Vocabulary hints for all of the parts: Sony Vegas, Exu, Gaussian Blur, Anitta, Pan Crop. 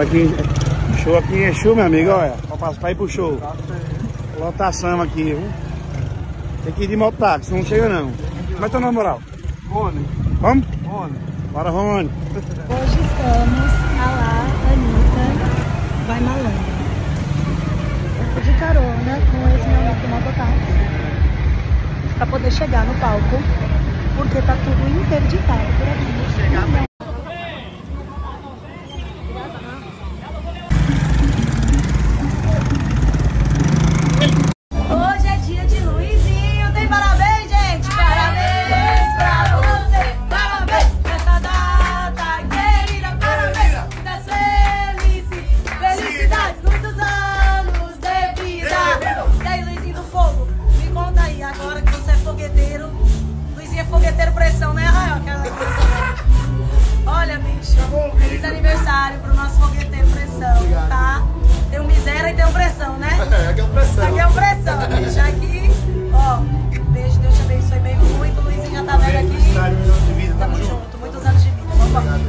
lotado aqui. Show aqui em Exu, meu amigo, olha. Pra ir pro show. Lotação aqui, viu? Tem que ir de mototáxi, senão não chega não. Como é teu nome, moral? Rony. Vamos? Rony. Bora, Rony. Hoje estamos na lá, Anitta vai malandro. De carona com esse meu amigo mototáxi pra poder chegar no palco, porque tá tudo interditado por aqui. Chegar pra... Feliz aniversário pro nosso fogueteiro pressão. Obrigado. Tá? Tem um miséria e tem um pressão, né? Aqui é um pressão. Aqui é um pressão, bicho. Aqui, ó, beijo, Deus te abençoe bem muito. Luizinho já tá velho aqui. Muitos anos de vida, tamo junto, muitos anos de vida. Vamos lá.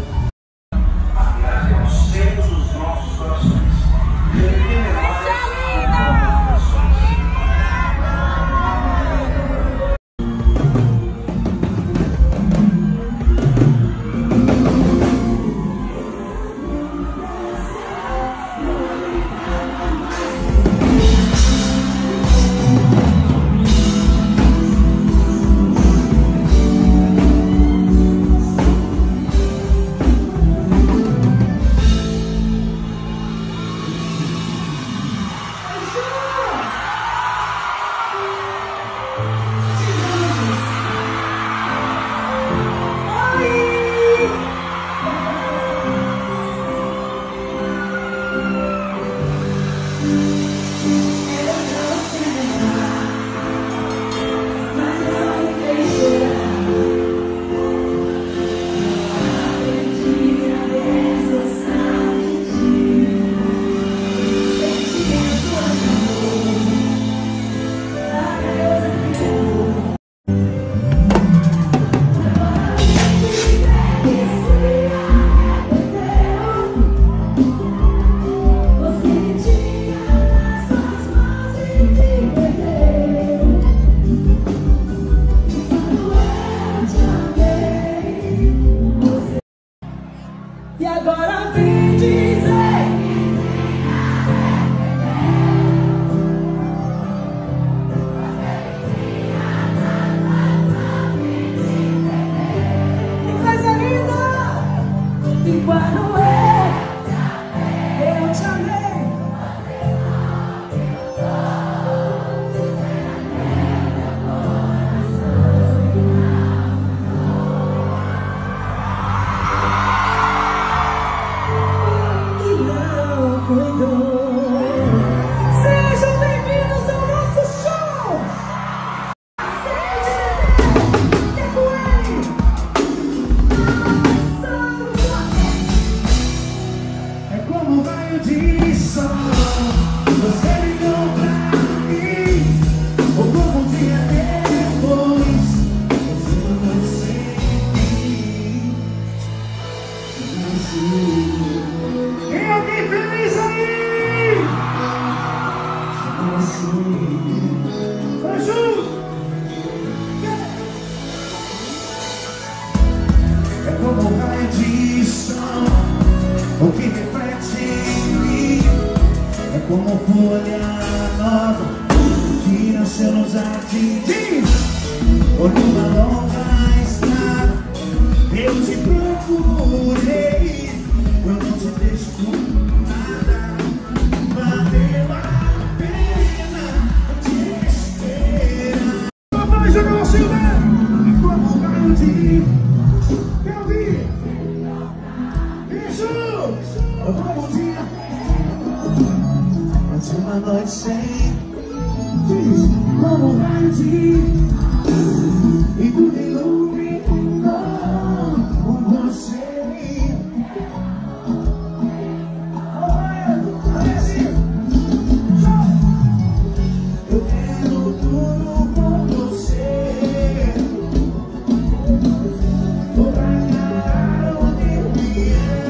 E agora vem dizer que coisa linda. E quando eu te amei, sejam bem-vindos ao nosso show! Acende! É com ele! É como um raio de sol. Você ligou pra mim, ou como um dia depois você não pode ser feliz. E alguém feliz aí? É como um raio de sol, o que reflete em mim. É como folha nova que nasceu nos jardins, ou numa longa estrada eu te procurei. Eu não te deixo com nada, valeu a uma noite sem diz, como vai dizer, e tudo iluminou com você. Eu quero tudo com você. Vou pra cara onde eu vier.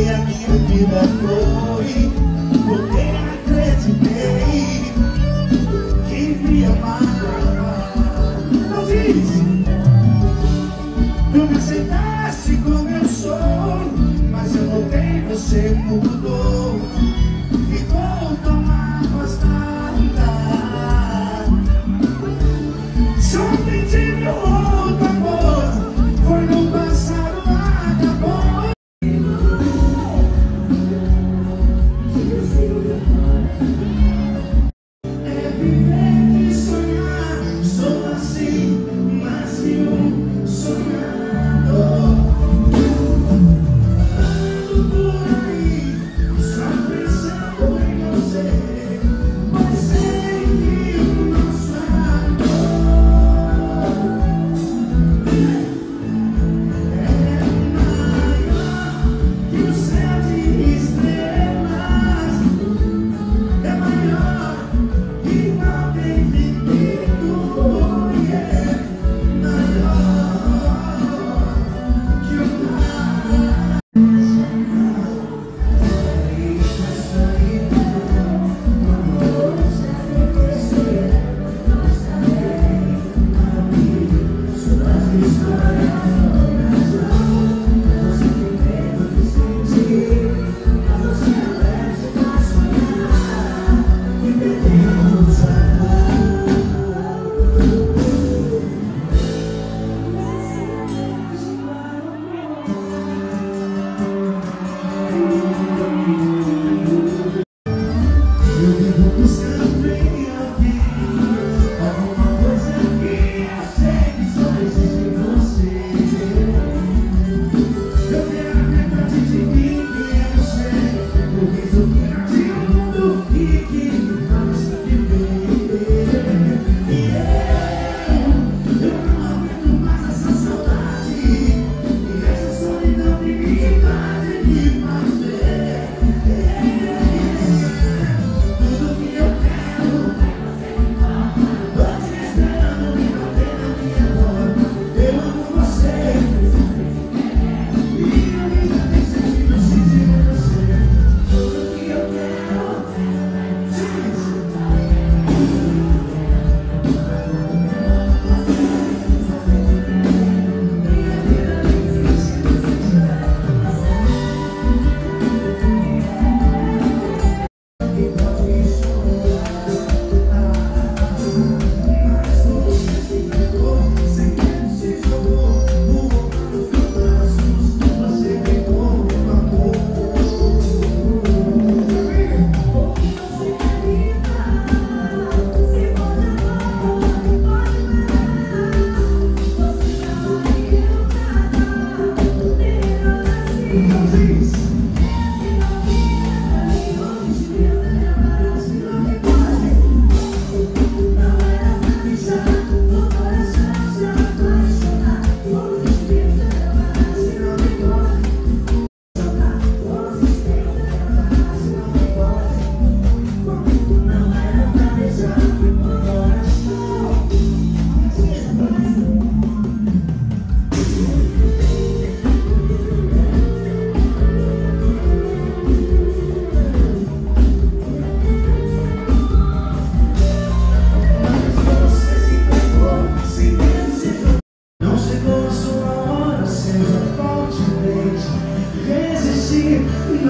que a minha vida foi, porque acreditei que me amava. Talvez não me aceitasse como eu sou, mas eu voltei, você mudou, ficou tão afastada. Só pedi meu outro amor, foi no passado, acabou. É viver e sonhar, sou assim, mas que um sonhador.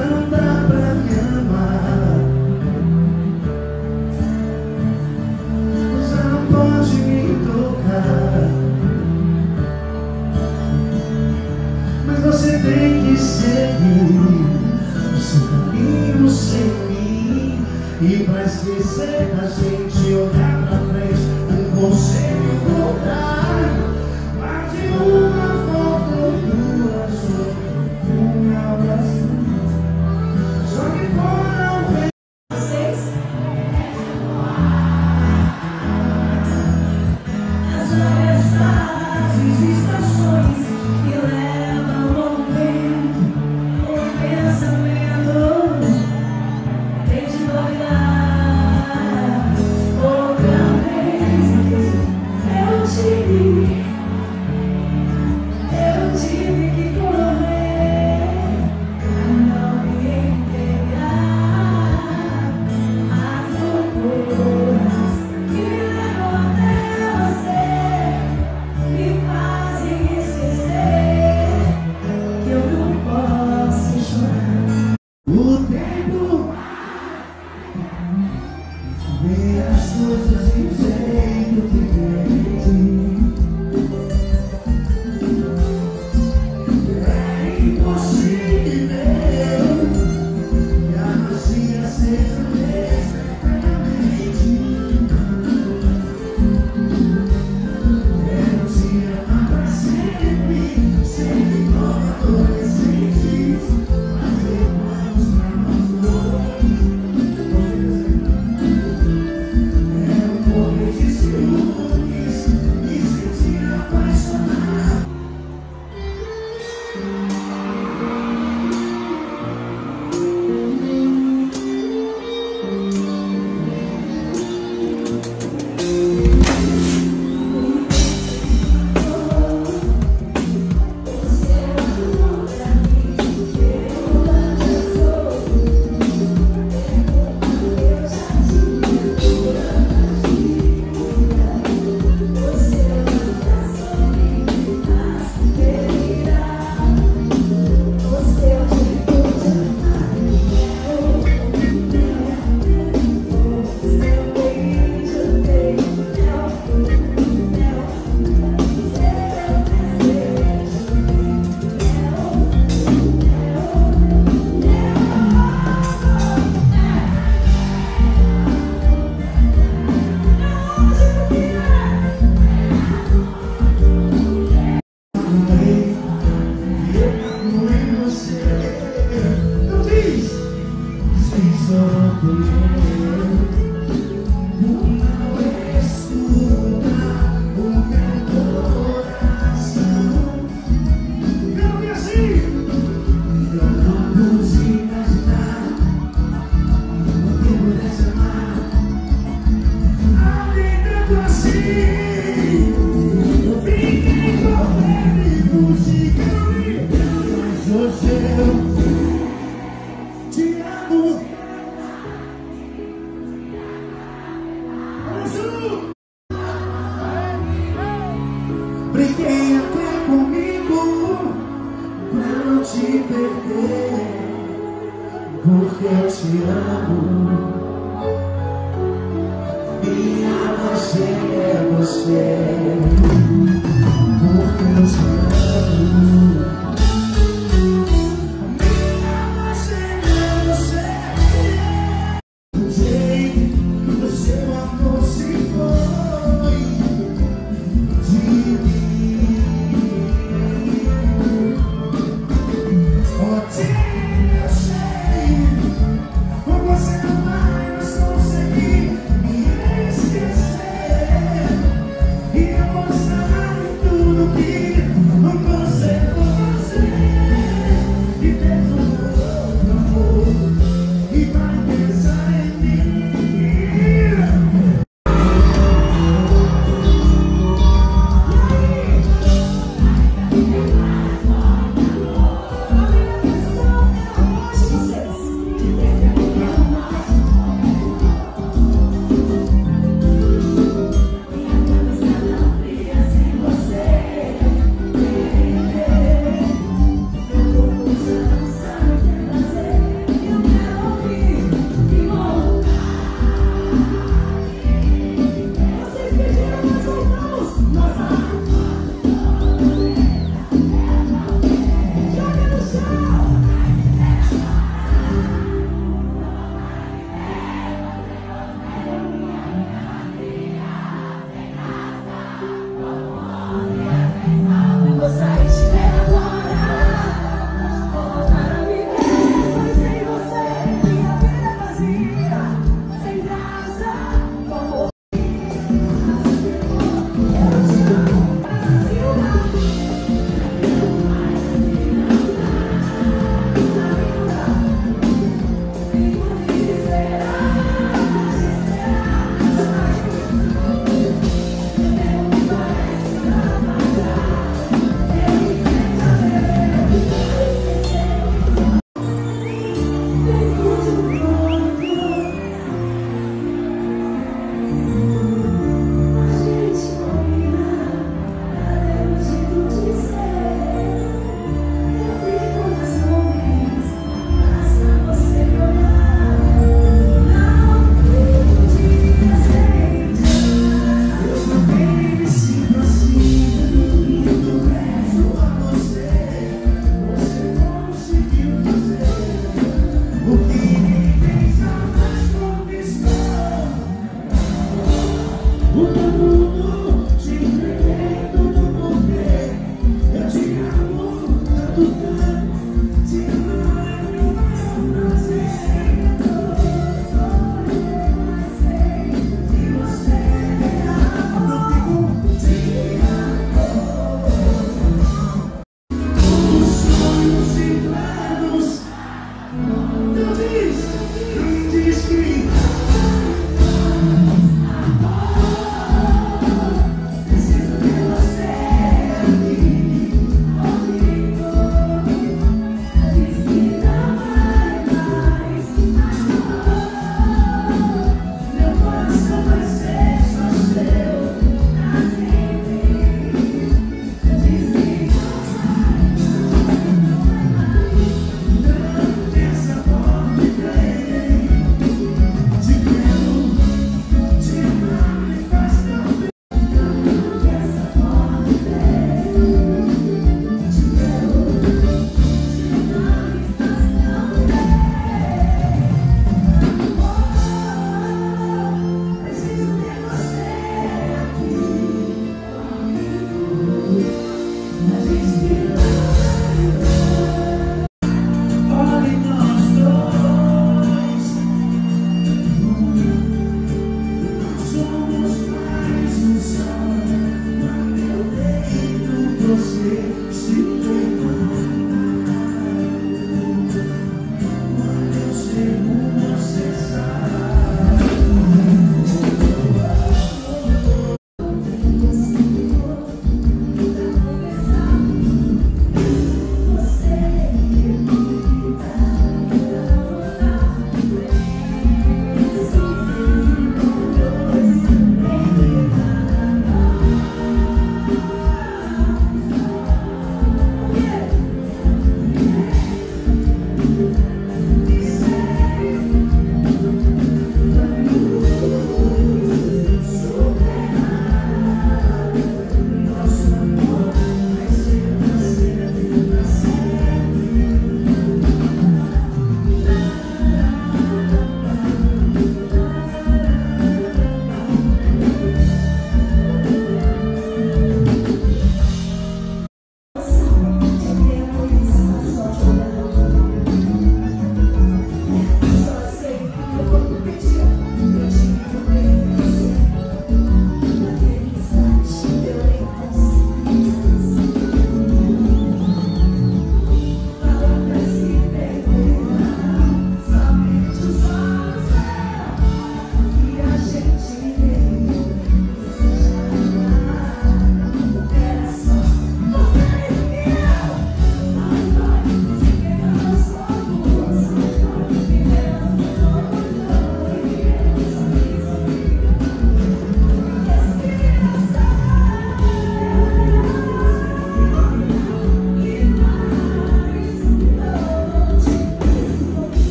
Não dá pra me amar, não pode me tocar, mas você tem que seguir o seu caminho sem mim. E pra esquecer a gente olhar pra frente, um conselho vou dar, bate uma foto, duas, um abraço. Pensamento tem de olhar.